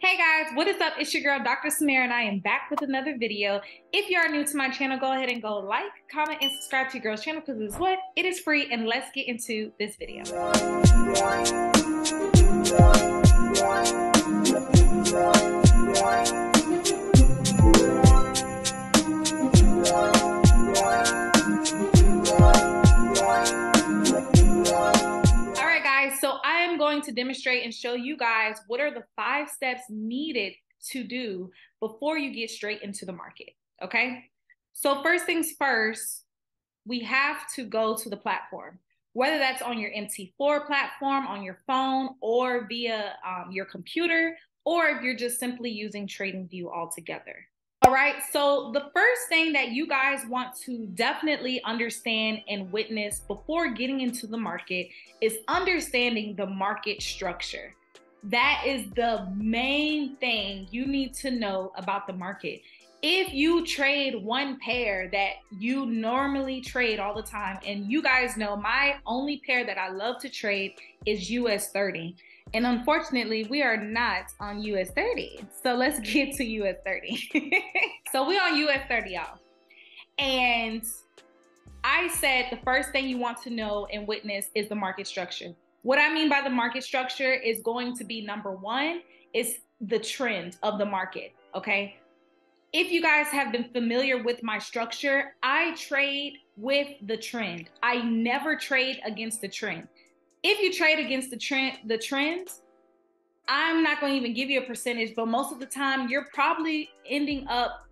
Hey guys, what is up? It's your girl, Dr. Samara, and I am back with another video. If you are new to my channel, go ahead and go like, comment, and subscribe to your girl's channel because it's what? It is free, and let's get into this video. To demonstrate and show you guys what are the 5 steps needed to do before you get straight into the market. Okay, so first things first, we have to go to the platform, whether that's on your MT4 platform, on your phone, or via your computer, or if you're just simply using TradingView altogether. All right, so the first thing that you guys want to definitely understand and witness before getting into the market is understanding the market structure. That is the main thing you need to know about the market. If you trade one pair that you normally trade all the time, and you guys know my only pair that I love to trade is US30. And unfortunately, we are not on US30. So let's get to US30. So we're on US30, y'all. And I said the first thing you want to know and witness is the market structure. What I mean by the market structure is going to be #1, is the trend of the market, okay? If you guys have been familiar with my structure, I trade with the trend. I never trade against the trend. If you trade against the trend, I'm not going to even give you a percentage, but most of the time you're probably ending up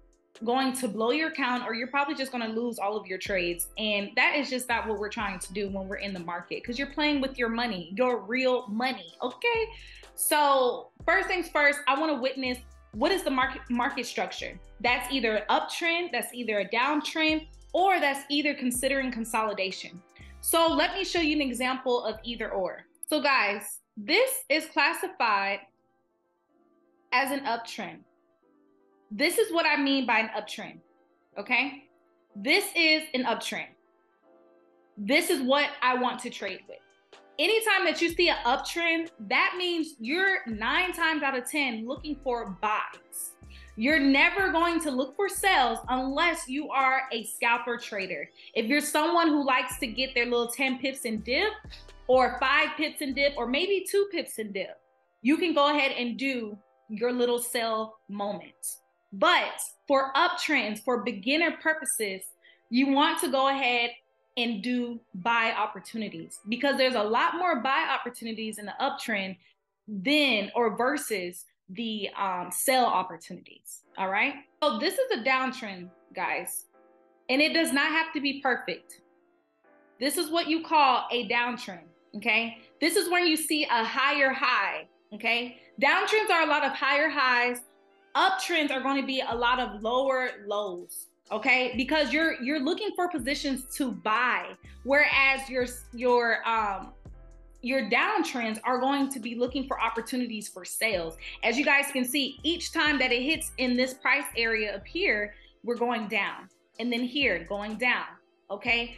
going to blow your account, or you're probably just going to lose all of your trades. And that is just not what we're trying to do when we're in the market, because you're playing with your money, your real money. Okay. So first things first, I want to witness what is the market structure. That's either an uptrend, that's either a downtrend, or that's either considering consolidation. So let me show you an example of either or. So guys, this is classified as an uptrend. This is what I mean by an uptrend, okay? This is an uptrend. This is what I want to trade with. Anytime that you see an uptrend, that means you're 9 times out of 10 looking for buys. You're never going to look for sales unless you are a scalper trader. If you're someone who likes to get their little 10 pips and dip, or 5 pips and dip, or maybe 2 pips and dip, you can go ahead and do your little sell moment. But for uptrends, for beginner purposes, you want to go ahead and do buy opportunities, because there's a lot more buy opportunities in the uptrend than or versus the sell opportunities. All right, so this is a downtrend, guys, and it does not have to be perfect. This is what you call a downtrend, okay? This is when you see a higher high, okay? Downtrends are a lot of higher highs. Uptrends are going to be a lot of lower lows, okay? Because you're looking for positions to buy, whereas your downtrends are going to be looking for opportunities for sales. As you guys can see, each time that it hits in this price area up here, we're going down, and then here going down, okay?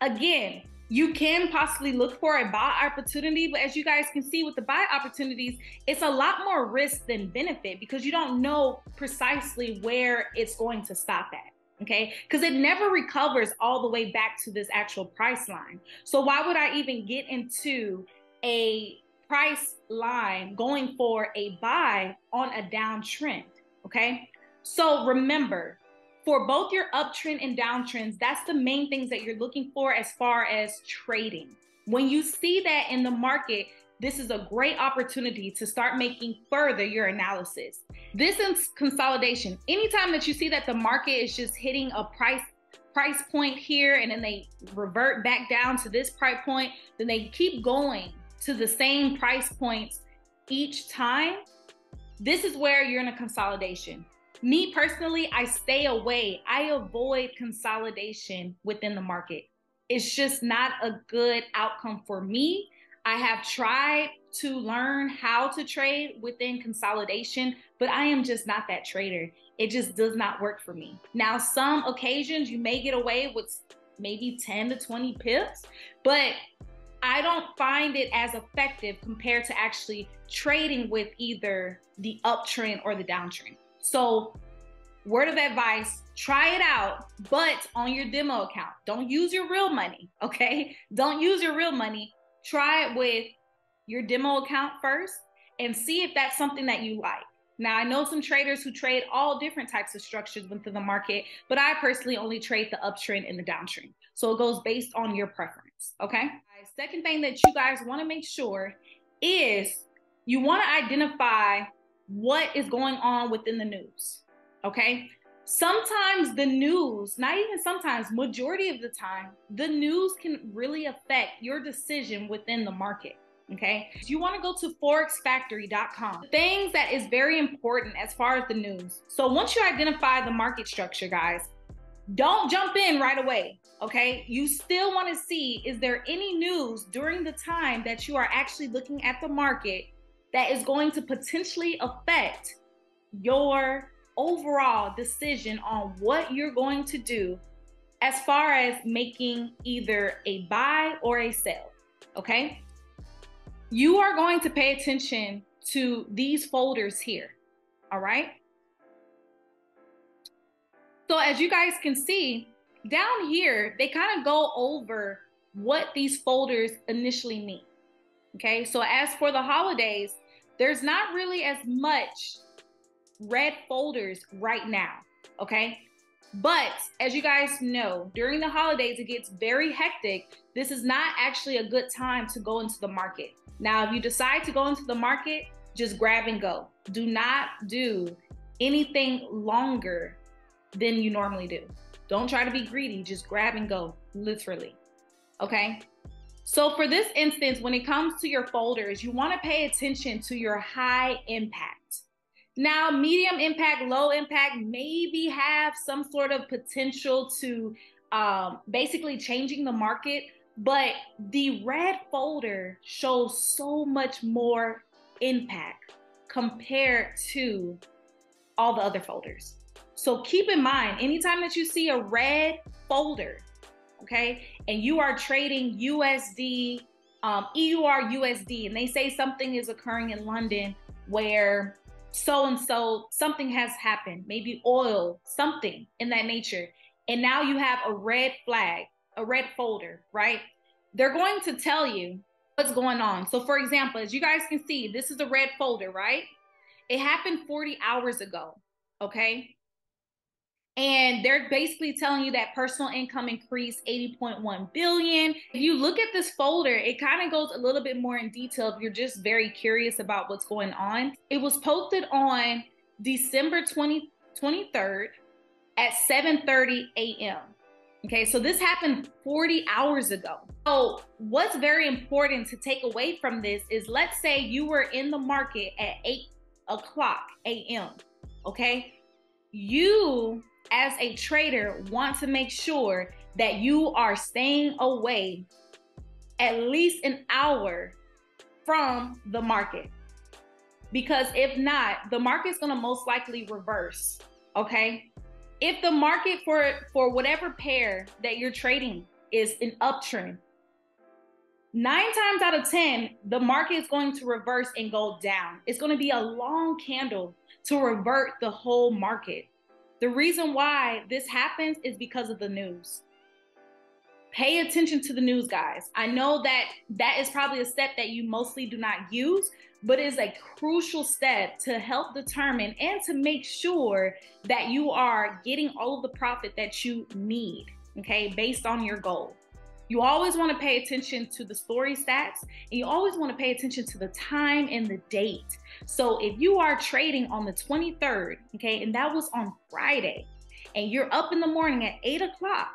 Again, you can possibly look for a buy opportunity, but as you guys can see with the buy opportunities, it's a lot more risk than benefit, because you don't know precisely where it's going to stop at. Okay, because it never recovers all the way back to this actual price line. So why would I even get into a price line going for a buy on a downtrend? Okay, so remember, for both your uptrend and downtrends, that's the main things that you're looking for as far as trading. When you see that in the market, this is a great opportunity to start making further your analysis. This is consolidation. Anytime that you see that the market is just hitting a price point here, and then they revert back down to this price point, then they keep going to the same price points each time, this is where you're in a consolidation. Me personally, I stay away. I avoid consolidation within the market. It's just not a good outcome for me. I have tried to learn how to trade within consolidation, but I am just not that trader. It just does not work for me. Now, some occasions you may get away with maybe 10 to 20 pips, but I don't find it as effective compared to actually trading with either the uptrend or the downtrend. So word of advice, try it out, but on your demo account. Don't use your real money, okay? Don't use your real money. Try it with your demo account first and see if that's something that you like. Now, I know some traders who trade all different types of structures within the market, but I personally only trade the uptrend and the downtrend. So it goes based on your preference, okay? The second thing that you guys wanna make sure is you wanna identify what is going on within the news, okay? Sometimes the news, not even sometimes, majority of the time, the news can really affect your decision within the market. Okay, you want to go to forexfactory.com. Things that is very important as far as the news. So once you identify the market structure, guys, don't jump in right away. Okay, you still want to see, is there any news during the time that you are actually looking at the market that is going to potentially affect your overall decision on what you're going to do as far as making either a buy or a sell. Okay. You are going to pay attention to these folders here, all right? So as you guys can see, down here, they kind of go over what these folders initially mean, okay? So as for the holidays, there's not really as much red folders right now, okay? But as you guys know, during the holidays, it gets very hectic. This is not actually a good time to go into the market. Now, if you decide to go into the market, just grab and go. Do not do anything longer than you normally do. Don't try to be greedy, just grab and go, literally, okay? So for this instance, when it comes to your folders, you wanna pay attention to your high impact. Now, medium impact, low impact, maybe have some sort of potential to basically changing the market, but the red folder shows so much more impact compared to all the other folders. So keep in mind, anytime that you see a red folder, okay, and you are trading USD, EUR USD, and they say something is occurring in London where so-and-so, something has happened, maybe oil, something in that nature. And now you have a red flag, a red folder, right? They're going to tell you what's going on. So for example, as you guys can see, this is a red folder, right? It happened 40 hours ago, okay? And they're basically telling you that personal income increased 80.1 billion. If you look at this folder, it kind of goes a little bit more in detail if you're just very curious about what's going on. It was posted on December 23rd at 7:30 a.m. Okay, so this happened 40 hours ago. So what's very important to take away from this is, let's say you were in the market at 8:00 a.m., okay? You, as a trader, want to make sure that you are staying away at least an hour from the market. Because if not, the market's gonna most likely reverse, okay? If the market for whatever pair that you're trading is an uptrend, 9 times out of 10, the market is going to reverse and go down. It's going to be a long candle to revert the whole market. The reason why this happens is because of the news. Pay attention to the news, guys. I know that that is probably a step that you mostly do not use, but it's a crucial step to help determine and to make sure that you are getting all of the profit that you need, okay, based on your goal. You always wanna pay attention to the story stats, and you always wanna pay attention to the time and the date. So if you are trading on the 23rd, okay, and that was on Friday, and you're up in the morning at 8:00,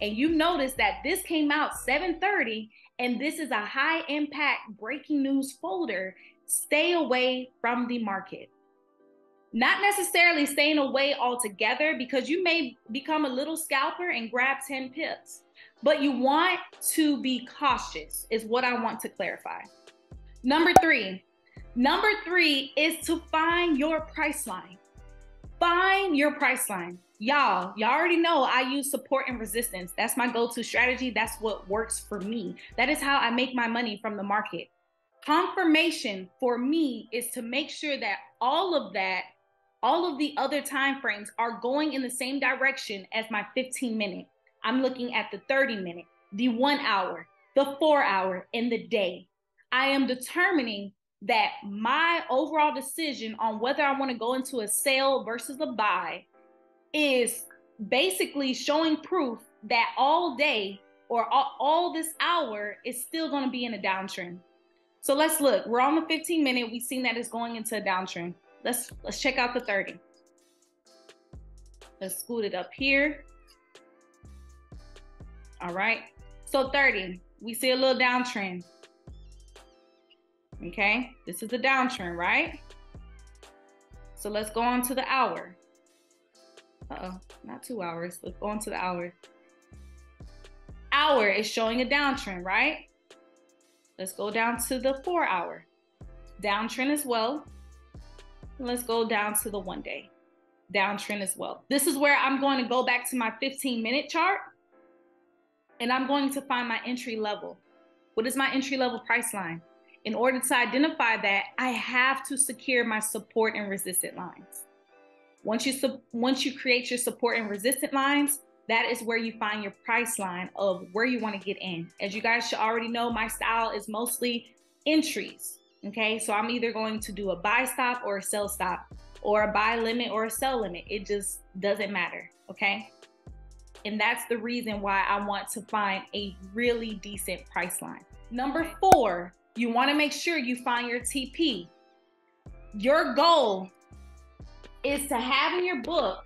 and you notice that this came out 7:30, and this is a high impact breaking news folder, stay away from the market. Not necessarily staying away altogether, because you may become a little scalper and grab 10 pips, but you want to be cautious is what I want to clarify. Number three is to find your price line. Find your price line. Y'all already know I use support and resistance. That's my go-to strategy. That's what works for me. That is how I make my money from the market. Confirmation for me is to make sure that all of the other time frames are going in the same direction as my 15-minute. I'm looking at the 30-minute, the 1 hour, the 4 hour, and the day. I am determining that my overall decision on whether I want to go into a sale versus a buy is basically showing proof that all day or all this hour is still going to be in a downtrend. So let's look. We're on the 15-minute. We've seen that it's going into a downtrend. Let's check out the 30. Let's scoot it up here. All right. So 30, we see a little downtrend. Okay, this is the downtrend, right? So let's go on to the hour. Uh-oh, not 2 hours. Let's go on to the hour. Hour is showing a downtrend, right? Let's go down to the 4 hour. Downtrend as well. Let's go down to the 1 day. Downtrend as well. This is where I'm going to go back to my 15-minute chart, and I'm going to find my entry level. What is my entry level price line? In order to identify that, I have to secure my support and resistance lines. Once you create your support and resistance lines, that is where you find your price line of where you want to get in. As you guys should already know, my style is mostly entries, okay? So I'm either going to do a buy stop or a sell stop, or a buy limit or a sell limit. It just doesn't matter, okay? And that's the reason why I want to find a really decent price line. Number 4, you want to make sure you find your TP. Your goal is to have in your book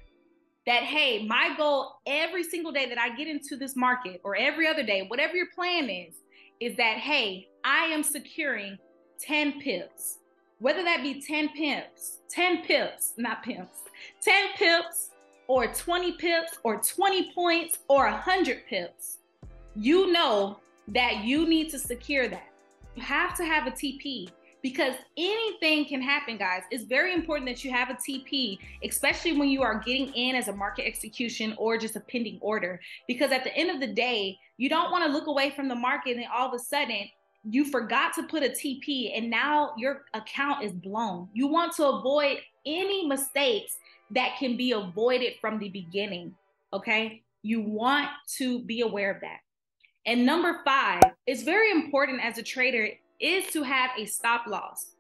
that, hey, my goal every single day that I get into this market, or every other day, whatever your plan is that, hey, I am securing 10 pips. Whether that be 10 pips or 20 pips or 20 points or 100 pips, you know that you need to secure that. You have to have a TP, because anything can happen, guys. It's very important that you have a TP, especially when you are getting in as a market execution or just a pending order, because at the end of the day, you don't want to look away from the market and then all of a sudden you forgot to put a TP and now your account is blown. You want to avoid any mistakes that can be avoided from the beginning, okay? You want to be aware of that. And number 5, it's very important as a trader is to have a stop loss.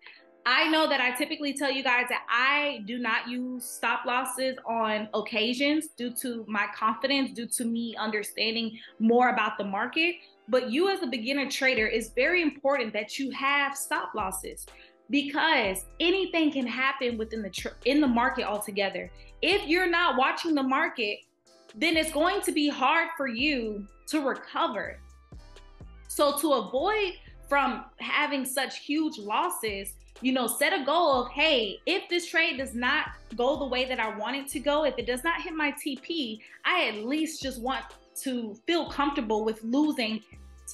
I know that I typically tell you guys that I do not use stop losses on occasions due to my confidence, due to me understanding more about the market. But you as a beginner trader, it's very important that you have stop losses, because anything can happen within in the market altogether. If you're not watching the market, then it's going to be hard for you to recover. So to avoid from having such huge losses, you know, set a goal of, hey, if this trade does not go the way that I want it to go, if it does not hit my TP, I at least just want to feel comfortable with losing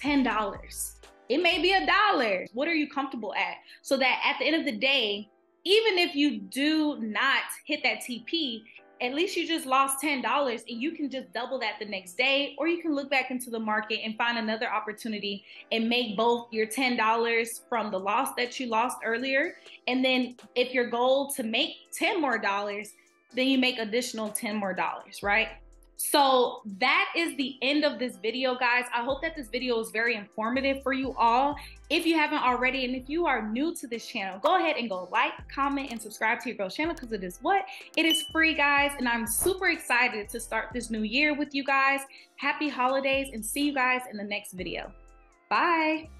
$10. It may be $1. What are you comfortable at? So that at the end of the day, even if you do not hit that TP, at least you just lost $10, and you can just double that the next day, or you can look back into the market and find another opportunity and make both your $10 from the loss that you lost earlier. And then if your goal to make $10 more, then you make additional $10 more, right? So that is the end of this video, guys. I hope that this video is very informative for you all. If you haven't already, and if you are new to this channel, go ahead and go like, comment, and subscribe to your girl's channel, because it is what? It is free, guys. And I'm super excited to start this new year with you guys. Happy holidays, and see you guys in the next video. Bye.